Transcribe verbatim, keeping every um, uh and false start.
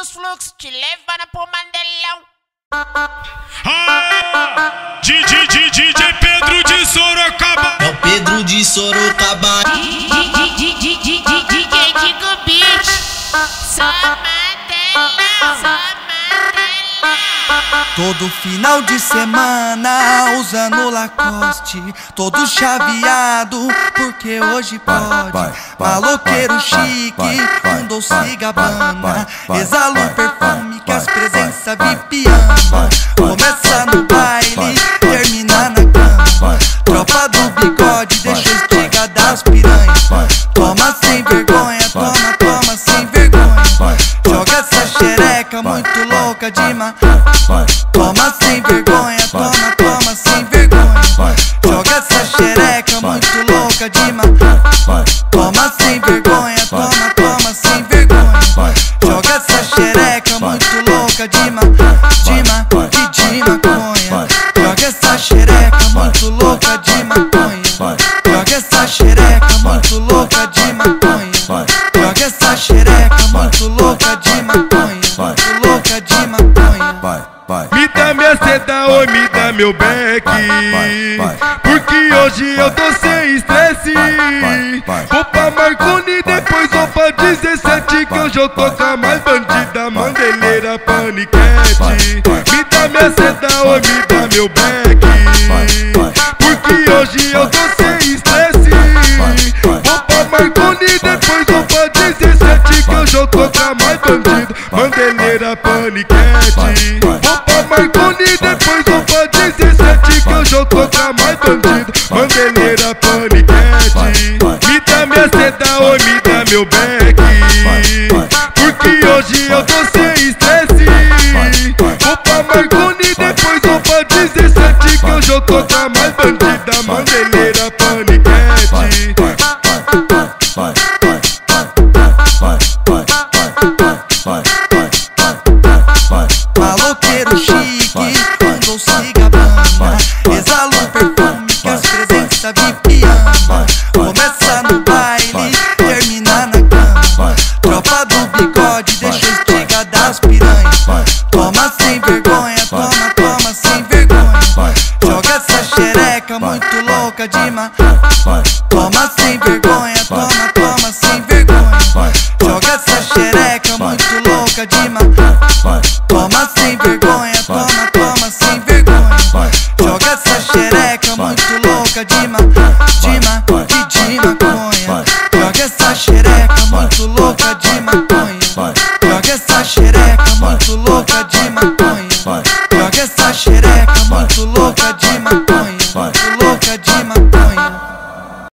dos fluxos te levando pro Mandelão. Ah, D J, D J Pedro de Sorocaba. É o Pedro de Sorocaba. D J Chico Bic. Só Mandelão, só Mandelão. Todo final de semana usando Lacoste, todo chaveado, porque hoje pode. Maloqueiro chique, com doce gabana, exala o perfume que as presenças V I P ama. Começa no baile, termina na cama. Tropa do bigode, deixa estigada as piranhas. Toma sem vergonha, toma, toma sem vergonha. Joga essa xereca muito louca de ma. Toma sem vergonha, toma, toma sem vergonha. Joga essa xereca muito louca de ma. Toma sem vergonha, toma, toma sem vergonha. Joga essa xereca muito louca de ma, de ma, de maconha. Joga essa xereca muito louca de maconha. Joga essa xereca muito louca de maconha. Joga essa xereca muito louca de maconha, muito louca de maconha. Me dá minha seta, oi, me dá meu beck, porque hoje eu tô sem estresse. Vou pra Marconi, depois vou pra dezessete, que hoje eu tô com a mais bandida, mandeleira, paniquete. Me dá minha seta, oi, me dá meu beck, porque hoje eu tô sem estresse. Vou pra Marconi, depois vou pra dezessete, que hoje eu tô com a mais bandida, mandeleira, paniquete. Marconi, depois vou pra dezessete, que hoje eu tô com a mais bandido, bandeleira, paniquete. Me dá minha seta, oi, me dá meu beck, porque hoje eu tô sem estresse. Vou pra Marconi, depois vou pra dezessete, que hoje eu tô com a mais bandida, bandeleira, paniquete. Maloqueiro chique, com doce gabana, exala o perfume que as presenças V I P ama. Começa no baile, termina na cama. Tropa do bigode, deixa estigada as piranhas. Toma sem vergonha, toma, toma sem vergonha. Joga essa xereca muito louca de ma.